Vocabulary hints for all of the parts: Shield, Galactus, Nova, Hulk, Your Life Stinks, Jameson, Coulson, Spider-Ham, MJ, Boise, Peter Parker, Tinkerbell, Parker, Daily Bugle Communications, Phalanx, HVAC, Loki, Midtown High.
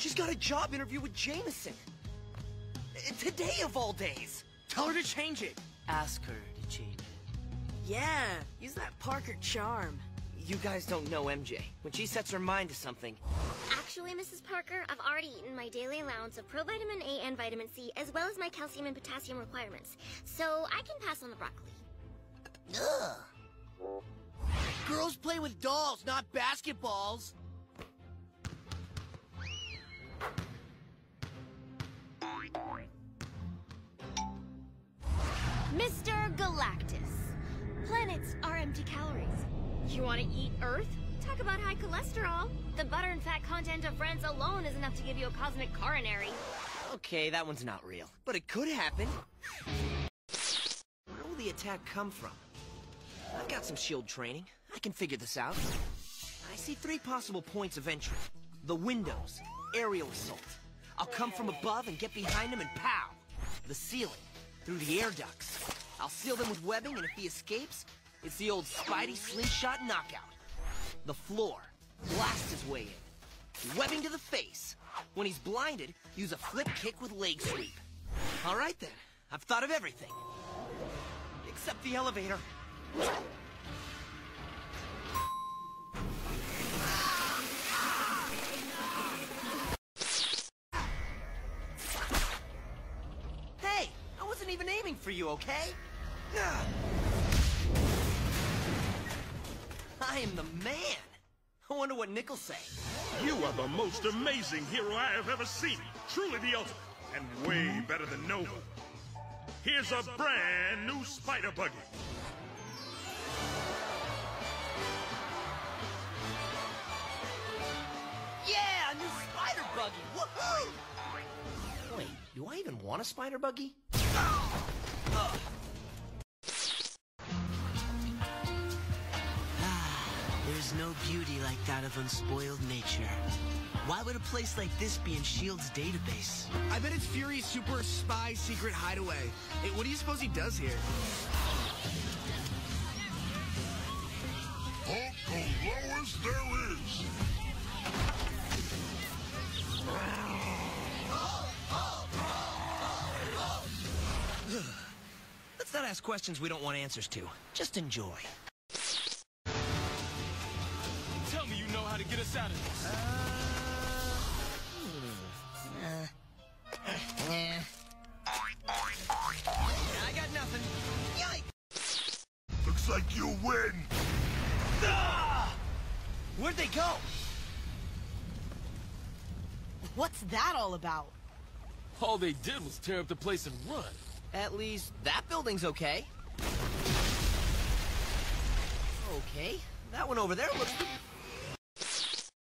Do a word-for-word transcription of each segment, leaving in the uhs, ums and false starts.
She's got a job interview with Jameson. Today of all days. Tell her to change it. Ask her to change it. Yeah, use that Parker charm. You guys don't know M J. When she sets her mind to something... Actually, Missus Parker, I've already eaten my daily allowance of provitamin A and vitamin C, as well as my calcium and potassium requirements. So I can pass on the broccoli. Ugh. Girls play with dolls, not basketballs. Mister Galactus, planets are empty calories. You want to eat Earth? Talk about high cholesterol. The butter and fat content of France alone is enough to give you a cosmic coronary. Okay, that one's not real, but it could happen. Where will the attack come from? I've got some shield training. I can figure this out. I see three possible points of entry. The windows, aerial assault. I'll come from above and get behind him and pow! The ceiling, through the air ducts. I'll seal them with webbing, and if he escapes, it's the old Spidey slingshot knockout. The floor, blast his way in. Webbing to the face. When he's blinded, use a flip kick with leg sweep. All right then, I've thought of everything. Except the elevator. Hey, I wasn't even aiming for you, okay? I am the man. I wonder what Nick'll say. You are the most amazing hero I have ever seen. Truly the ultimate, and way better than Nova. Here's a brand new spider buggy. Yeah, a new spider buggy! Woohoo! Wait, do I even want a spider buggy? Oh! Uh. There's no beauty like that of unspoiled nature. Why would a place like this be in Shield's database? I bet it's Fury's super spy secret hideaway. Hey, what do you suppose he does here? Hulk the lowest there is! Let's not ask questions we don't want answers to. Just enjoy. Tell me you know how to get us out of this. Uh, hmm. uh, yeah. I got nothing. Yikes! Looks like you win. Ah! Where'd they go? What's that all about? All they did was tear up the place and run. At least that building's okay. Okay, that one over there looks...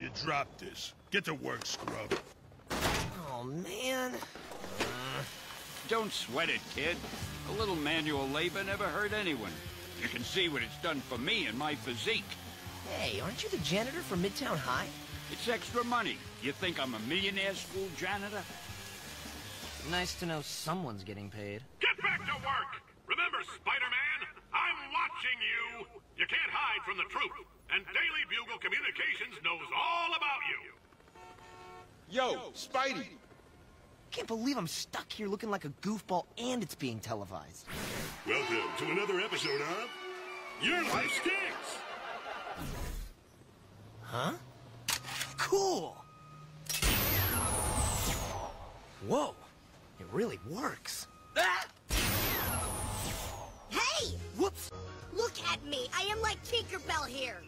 You dropped this. Get to work, scrub. Oh, man. Uh, don't sweat it, kid. A little manual labor never hurt anyone. You can see what it's done for me and my physique. Hey, aren't you the janitor for Midtown High? It's extra money. You think I'm a millionaire school janitor? Nice to know someone's getting paid. Get back to work! Remember, Spider-Man, I'm watching you! You can't hide from the truth, and Daily Bugle Communications knows all about you! Yo, Spidey! Can't believe I'm stuck here looking like a goofball and it's being televised. Welcome to another episode of... Your Life Stinks! Huh? Cool! Whoa! It really works! Ah! Hey! Whoops! Look at me! I am like Tinkerbell here!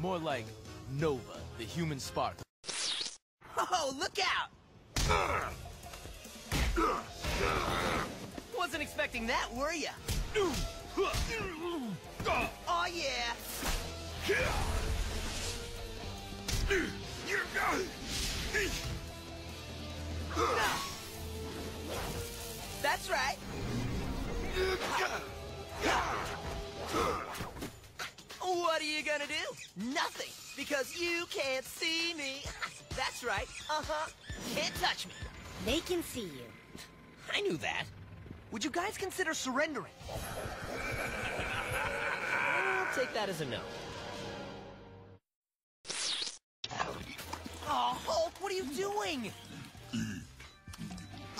More like Nova, the human spark. Oh, look out! Uh, uh, uh, Wasn't expecting that, were ya? Uh, uh, uh, oh, yeah! Uh, uh, No. That's right. What are you gonna do? Nothing, because you can't see me. That's right. Uh-huh. Can't touch me. They can see you. I knew that. Would you guys consider surrendering? I'll take that as a no. Oh, Hulk, what are you doing?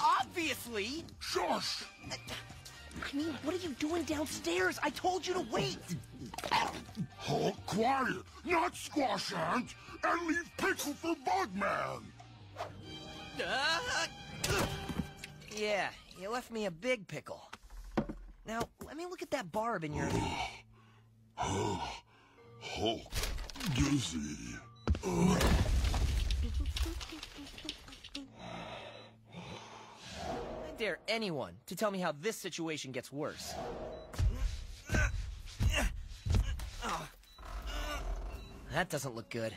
Obviously! Shush! I mean, what are you doing downstairs? I told you to wait! Hulk, quiet! Not squash ant! And leave Pickle for Bugman! Uh, yeah, you left me a big pickle. Now, let me look at that barb in your... Hulk, dizzy. Uh. I dare anyone to tell me how this situation gets worse. That doesn't look good.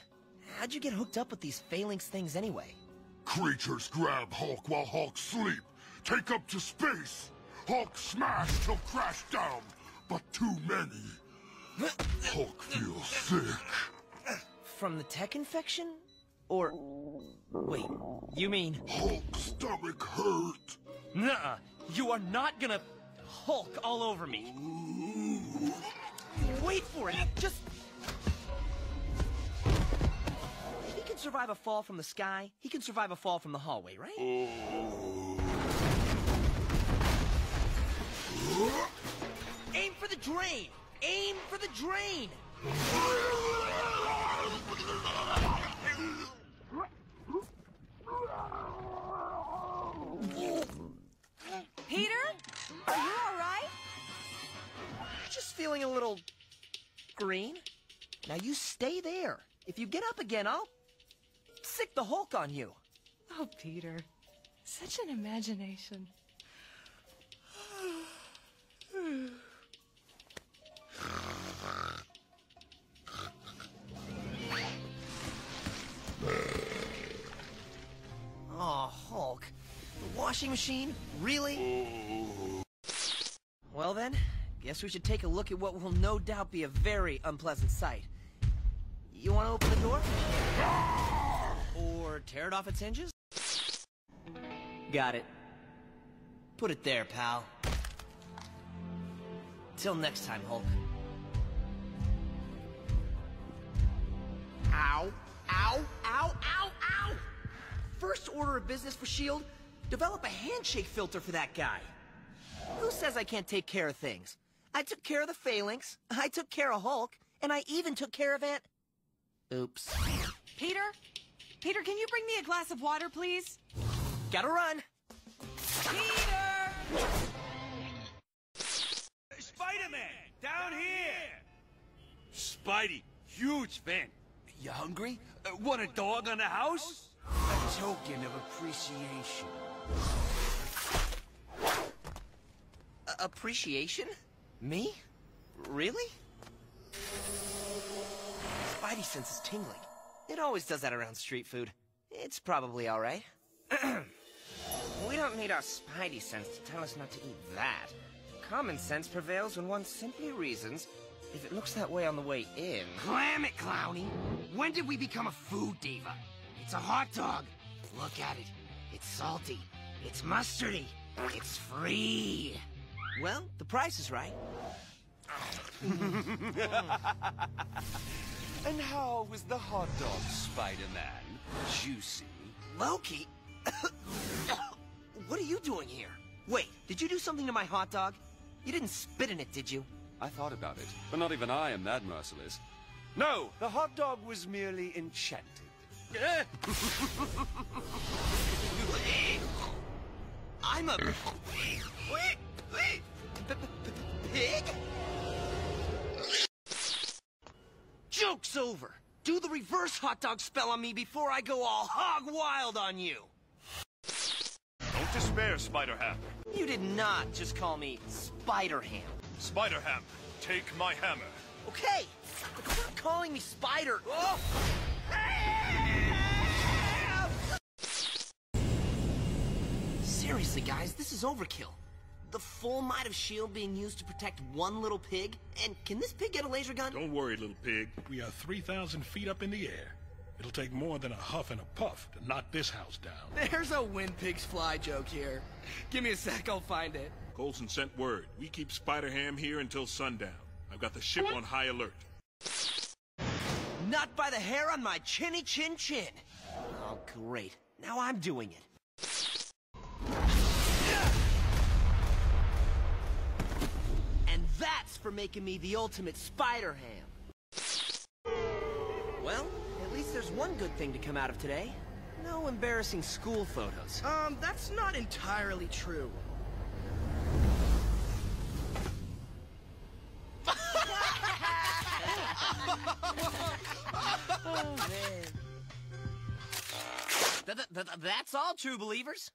How'd you get hooked up with these Phalanx things anyway? Creatures grab Hulk while Hulk sleep, take up to space. Hulk smash till crash down, but too many. Hulk feels sick. From the tech infection? Or... wait, you mean... Hulk's stomach hurt. Nuh-uh, you are not gonna Hulk all over me. Wait for it, just... He can survive a fall from the sky, he can survive a fall from the hallway, right? Oh. Aim for the drain! Aim for the drain! Peter? Are you alright? Just feeling a little... green. Now you stay there. If you get up again, I'll... sick the Hulk on you. Oh, Peter. Such an imagination. Oh, Hulk. The washing machine? Really? Well then, guess we should take a look at what will no doubt be a very unpleasant sight. You want to open the door? Or tear it off its hinges? Got it. Put it there, pal. Till next time, Hulk. Ow. Ow. Ow. Ow. Ow. First order of business for Shield, develop a handshake filter for that guy. Who says I can't take care of things? I took care of the Phalanx, I took care of Hulk, and I even took care of Aunt... Oops. Peter? Peter, can you bring me a glass of water, please? Gotta run. Peter! Spider-Man, down here! Spidey, huge fan. You hungry? Uh, want a dog on the house? A token of appreciation. Uh, appreciation? Me? Really? Spidey sense is tingling. It always does that around street food. It's probably all right. We don't need our Spidey sense to tell us not to eat that. Common sense prevails when one simply reasons if it looks that way on the way in. Clam it, Clowny! When did we become a food diva? It's a hot dog. Look at it. It's salty. It's mustardy. It's free. Well, the price is right. And how was the hot dog, Spider-Man? Juicy. Loki? What are you doing here? Wait, did you do something to my hot dog? You didn't spit in it, did you? I thought about it, but not even I am that merciless. No, the hot dog was merely enchanted. I'm a pig? Joke's over. Do the reverse hot dog spell on me before I go all hog wild on you. Don't despair, Spider-Ham. You did not just call me Spider-Ham. Spider-Ham, take my hammer. Okay, but stop calling me Spider. Oh. Seriously, guys, this is overkill. The full might of Shield being used to protect one little pig? And can this pig get a laser gun? Don't worry, little pig. We are three thousand feet up in the air. It'll take more than a huff and a puff to knock this house down. There's a when pigs fly joke here. Give me a sec, I'll find it. Coulson sent word. We keep Spider-Ham here until sundown. I've got the ship on high alert. Not by the hair on my chinny chin chin. Oh, great. Now I'm doing it. Rats for making me the ultimate spider ham. Well, at least there's one good thing to come out of today. No embarrassing school photos. Um, that's not entirely true. Oh, man. Th th th that's all, true believers.